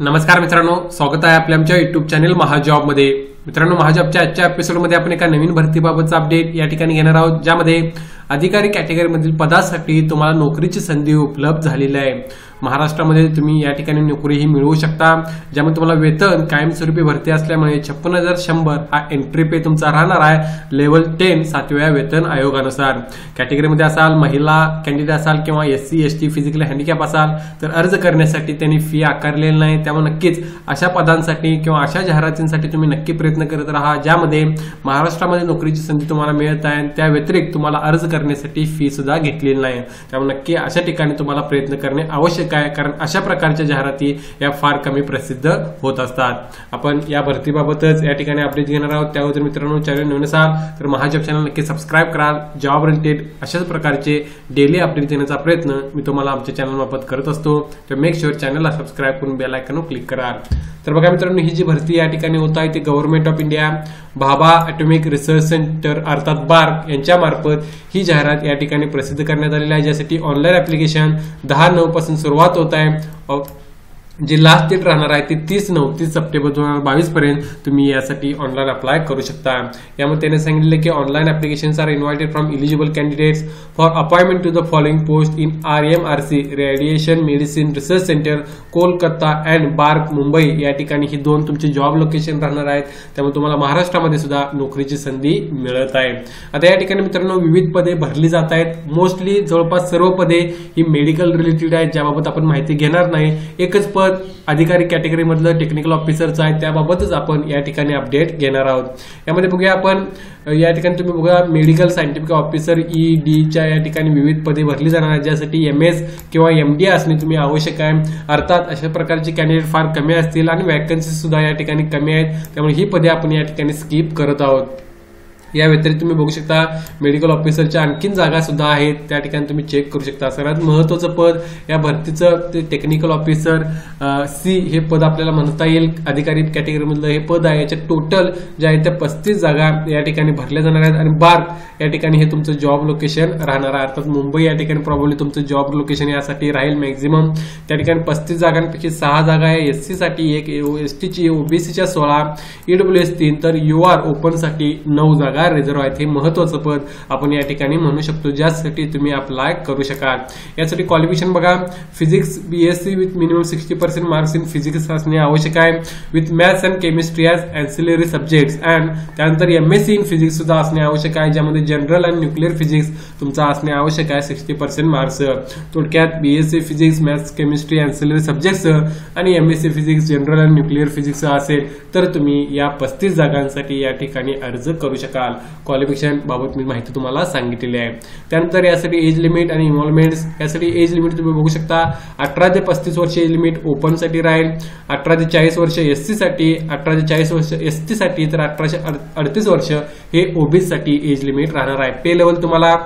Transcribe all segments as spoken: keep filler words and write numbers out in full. नमस्कार मित्रांनो, स्वागत आहे आपल्या आमच्या युट्यूब चॅनल महा जॉब मध्ये। मित्रांनो, महा जॉबच्या आजच्या एपिसोडमध्ये आपण एका नवीन भरतीबाबतचा अपडेट या ठिकाणी घेणार आहोत, ज्यामध्ये अधिकारी कॅटेगरीमधील पदासाठी तुम्हाला नोकरीची संधी उपलब्ध झालेली आहे। महाराष्ट्रामध्ये तुम्ही या ठिकाणी नोकरीही मिळवू शकता, ज्यामध्ये तुम्हाला वेतन कायमस्वरूपी भरती असल्यामुळे छप्पन हजार शंभर हा एंट्री पे तुमचा राहणार आहे लेवल टेन सातव्या वेतन आयोगानुसार। कॅटेगरीमध्ये असाल, महिला कॅन्डिडेट असाल किंवा S C S T physical handicap असाल तर अर्ज करण्यासाठी त्यांनी फी आकारलेली नाही, त्यामुळे नक्कीच अशा पदांसाठी किंवा अशा जाहिरातींसाठी तुम्ही नक्की प्रयत्न करत राहा, ज्यामध्ये महाराष्ट्रामध्ये नोकरीची संधी तुम्हाला मिळत आहे। त्या व्यतिरिक्त तुम्हाला अर्ज करण्यासाठी फी सुद्धा घेतलेली नाही, त्यामुळे नक्की अशा ठिकाणी तुम्हाला प्रयत्न करणे आवश्यक, कारण अशा प्रकारच्या जाहिराती या फार कमी प्रसिद्ध होत असतात। आपण या भरतीबाबतच या ठिकाणी अपडेट घेणार आहोत। त्यावर जर मित्रांनो चॅनल नवीन असाल तर महाजॉब चॅनल नक्की सबस्क्राईब करा। जॉब रिलेटेड अशाच प्रकारचे डेली अपडेट देण्याचा प्रयत्न मी तुम्हाला आमच्या चॅनल मार्फत करत असतो, तर मेक शुअर चॅनलला सबस्क्राईब करून बेल आयकॉनवर क्लिक करा। तर बघा मित्रांनो, ही जी भरती या ठिकाणी होत आहे ती government of India Bhabha atomic research centre अर्थात बार्क यांच्या मार्फत ही जाहिरात या ठिकाणी प्रसिद्ध करण्यात आलेली आहे, ज्यासाठी ऑनलाईन ऍप्लिकेशन दहा नऊ पासून सुरुवात होत आहे। जी लास्ट डेट राहणार आहे ती तीस नऊ तीस सप्टेंबर दोन हजार बावीस पर्यंत तुम्ही यासाठी ऑनलाईन अप्लाय करू शकता। यामध्ये त्याने सांगितले की online applications are invited from eligible candidates for appointment to the following post in R M R C radiation medicine research centre Kolkata and BARC Mumbai. या ठिकाणी ही दोन तुमची जॉब लोकेशन राहणार आहेत, त्यामुळे तुम्हाला महाराष्ट्रामध्ये सुद्धा नोकरीची संधी मिळत आहे। आता या ठिकाणी मित्रांनो विविध पदे भरली जात आहेत, मोस्टली जवळपास सर्व पदे ही मेडिकल रिलेटेड आहेत, ज्याबाबत आपण माहिती घेणार नाही। एकच अधिकारी कॅटेगरी मधलं टेक्निकल ऑफिसरचं आहे, त्याबाबतच आपण या ठिकाणी अपडेट घेणार आहोत। यामध्ये बघूया आपण, या ठिकाणी तुम्ही बघा मेडिकल सायंटिफिक ऑफिसर ईडीच्या या ठिकाणी विविध पदे भरली जाणार आहेत, ज्यासाठी एम एस किंवा एमडी असणे तुम्ही आवश्यक आहे। अर्थात अशा प्रकारचे कॅन्डिडेट फार कमी असतील आणि वॅकन्सी सुद्धा या ठिकाणी कमी आहेत, त्यामुळे ही पदे आपण या ठिकाणी स्किप करत आहोत। या व्यतिरिक्त तुम्ही बघू शकता मेडिकल ऑफिसरच्या आणखीन जागा सुद्धा आहेत, त्या ठिकाणी तुम्ही चेक करू शकता। सर्वात महत्त्वाचं पद या भरतीचं ते टेक्निकल ऑफिसर सी हे पद आपल्याला म्हणता येईल, अधिकारी कॅटेगरीमधलं हे पद आहे। याच्या टोटल ज्या आहेत त्या पस्तीस जागा या ठिकाणी भरल्या जाणार आहेत आणि बार्क या ठिकाणी हे तुमचं जॉब लोकेशन राहणार आहे। अर्थात मुंबई या ठिकाणी प्रॉब्लेम तुमचं जॉब लोकेशन यासाठी राहील मॅक्झिमम। त्या ठिकाणी पस्तीस जागांपैकी सहा जागा आहे एस सीसाठी, एक एस टीची, ओबीसीच्या सोळा, ईडब्ल्यूएस तीन, तर यू आर ओपनसाठी नऊ जागा रिझर्व आहेत। हे महत्वाचं पद आपण या ठिकाणी म्हणू शकतो, ज्यासाठी तुम्ही अप्लाय करू शकाल। यासाठी क्वालिफिकेशन बघा, physics BSc with minimum sixty percent marks in physics असणे आवश्यक आहे, with maths and chemistry as ancillary subjects and त्यानंतर एमएससी इन फिजिक्स सुद्धा असणे आवश्यक आहे, ज्यामध्ये जनरल अँड न्यूक्लिअर फिजिक्स तुमचा असणे आवश्यक आहे सिक्स्टी पर्सेंट मार्क्स। थोडक्यात BSc physics, maths, chemistry, ancillary subjects आणि MSc physics, general and nuclear physics असेल तर तुम्ही या पस्तीस जागांसाठी या ठिकाणी अर्ज करू शकाल। क्वालिफिकेशन बाबत मी माहिती तुम्हाला सांगितलेली आहे। त्यानंतर यासाठी एज लिमिट आणि इन्व्हॉल्वमेंट, यासाठी एज लिमिट तुम्ही बघू शकता अठरा ते पस्तीस वर्ष एज लिमिट ओपन साठी राहील, अठरा ते चाळीस वर्ष एससी साठी, अठरा ते चाळीस वर्ष एसटी साठी, तर अठराशे अडतीस वर्ष हे ओबीसी साठी एज लिमिट राहणार आहे। पे लेवल तुम्हाला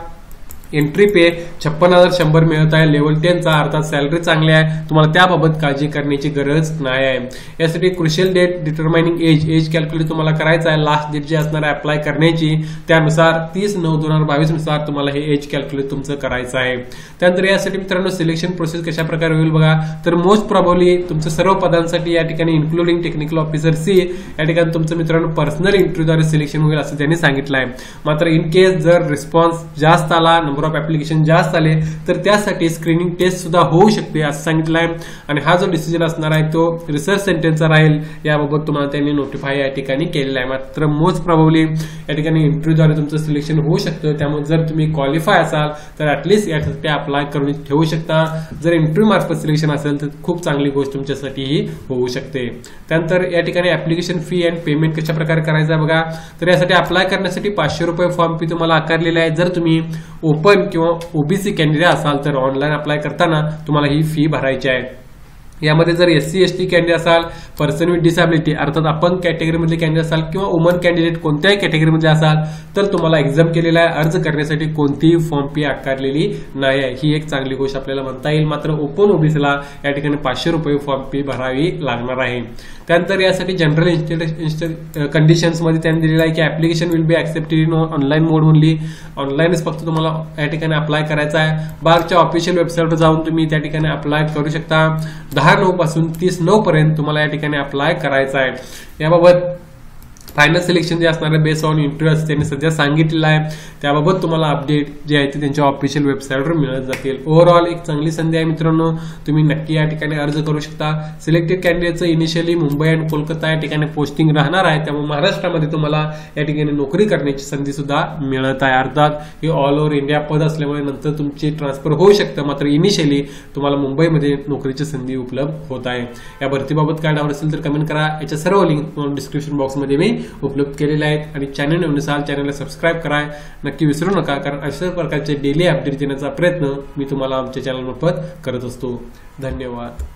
एंट्री पे छप्पन हजार शंभर मिळत आहे लेवल टेनचा, अर्थात सॅलरी चांगली आहे, तुम्हाला त्याबाबत काळजी करण्याची गरज नाही आहे। यासाठी crucial date determining age age calculate तुम्हाला करायचं आहे, लास्ट डेट जी असणार आहे अप्लाय करण्याची त्यानुसार तीस नऊ दोन हजार बावीस नुसार तुम्हाला हे एज कॅल्क्युलेट तुमचं करायचं आहे। त्यानंतर यासाठी मित्रांनो सिलेक्शन प्रोसेस कशा प्रकारे होईल बघा, तर मोस्ट प्रॉबेबली तुमचं सर्व पदांसाठी या ठिकाणी इन्क्लुडिंग टेक्निकल ऑफिसर सी या ठिकाणी तुमचं मित्रांनो पर्सनल इंटरव्ह्यूद्वारे सिलेक्शन होईल असं त्यांनी सांगितलं आहे। मात्र इन केस जर रिस्पॉन्स जास्त आला, नंबर ऑफ ऍप्लिकेशन जास्त आले तर त्यासाठी स्क्रीनिंग टेस्ट सुद्धा होऊ शकते असं सांगितलं आहे। आणि हा जो डिसिजन असणार आहे तो रिसर्च सेंटरचा राहील, याबाबत तुम्हाला त्यांनी नोटिफाय या ठिकाणी केलेला आहे। मात्र मोस्ट प्रॉबेबली या ठिकाणी इंटरव्ह्यूद्वारे तुमचं सिलेक्शन होऊ शकतं, त्यामुळे जर तुम्ही क्वालिफाय असाल तर ऍटलिस्ट यासाठी अप्लाय करून ठेवू शकता। जर इंटरव्ह्यू मार्फत सिलेक्शन असेल तर खूप चांगली गोष्ट तुमच्यासाठीही होऊ शकते। त्यानंतर या ठिकाणी ऍप्लिकेशन फी अँड पेमेंट कशा प्रकारे करायचं आहे बघा, तर यासाठी अप्लाय करण्यासाठी पाचशे रुपये फॉर्म फी तुम्हाला आकारलेला आहे। जर तुम्ही ओपन किंवा ओबीसी कॅन्डिडेट असाल तर ऑनलाईन अप्लाय करताना तुम्हाला ही फी भरायची आहे। यामध्ये जर S C S T candidate असाल, पर्सन विथ डिसॅबिलिटी अर्थात अपंग कॅटेगरीमधले कॅन्डिडेट असाल किंवा वुमन कॅन्डिडेट कोणत्याही कॅटेगरीमध्ये असाल तर तुम्हाला एक्झाम केलेला आहे, अर्ज करण्यासाठी कोणतीही फॉर्म फी आकारलेली नाही आहे, ही एक चांगली गोष्ट आपल्याला म्हणता येईल। मात्र ओपन ओबीसीला या ठिकाणी पाचशे रुपये फॉर्म फी भरावी लागणार आहे। त्यानंतर यासाठी जनरल इन्स्ट्रक्शन कंडिशन्समध्ये त्यांनी दिलेलं आहे की application will be accepted in online mode only, ऑनलाईनच फक्त तुम्हाला या ठिकाणी अप्लाय करायचा आहे। बार्कच्या ऑफिशियल वेबसाईटवर जाऊन तुम्ही त्या ठिकाणी अप्लाय करू शकता। दहा नऊ पासून तीस नऊ पर्यंत तुम्हाला या ठिकाणी अप्लाय करायचा आहे। याबाबत फायनल सिलेक्शन जे असणार आहे बेस्ड ऑन इंटरेस्ट त्यांनी सध्या सांगितलेलं आहे, त्याबाबत तुम्हाला अपडेट जे आहे ते त्यांच्या ऑफिशियल वेबसाईटवर मिळत जातील। ओव्हरऑल एक चांगली संधी आहे मित्रांनो, तुम्ही नक्की या ठिकाणी अर्ज करू शकता। सिलेक्टेड कॅन्डिडेटचं इनिशियली मुंबई आणि कोलकाता या ठिकाणी पोस्टिंग राहणार आहे, त्यामुळे महाराष्ट्रामध्ये तुम्हाला या ठिकाणी नोकरी करण्याची संधी सुद्धा मिळत आहे। अर्थात हे ऑल ओव्हर इंडिया पद असल्यामुळे नंतर तुमची ट्रान्सफर होऊ शकतं, मात्र इनिशियली तुम्हाला मुंबईमध्ये नोकरीची संधी उपलब्ध होत आहे। या भरतीबाबत काय डाऊट असेल तर कमेंट करा, याच्या सर्व लिंक तुम्हाला डिस्क्रिप्शन बॉक्समध्ये मी उपलब्ध केलेले आहेत। आणि चॅनल नवीन असाल चॅनलला सबस्क्राइब करा नक्की विसरू नका, कारण अशा प्रकारचे डेली अपडेट देण्याचा प्रयत्न मी तुम्हाला आमच्या चॅनलमार्फत करत असतो। धन्यवाद।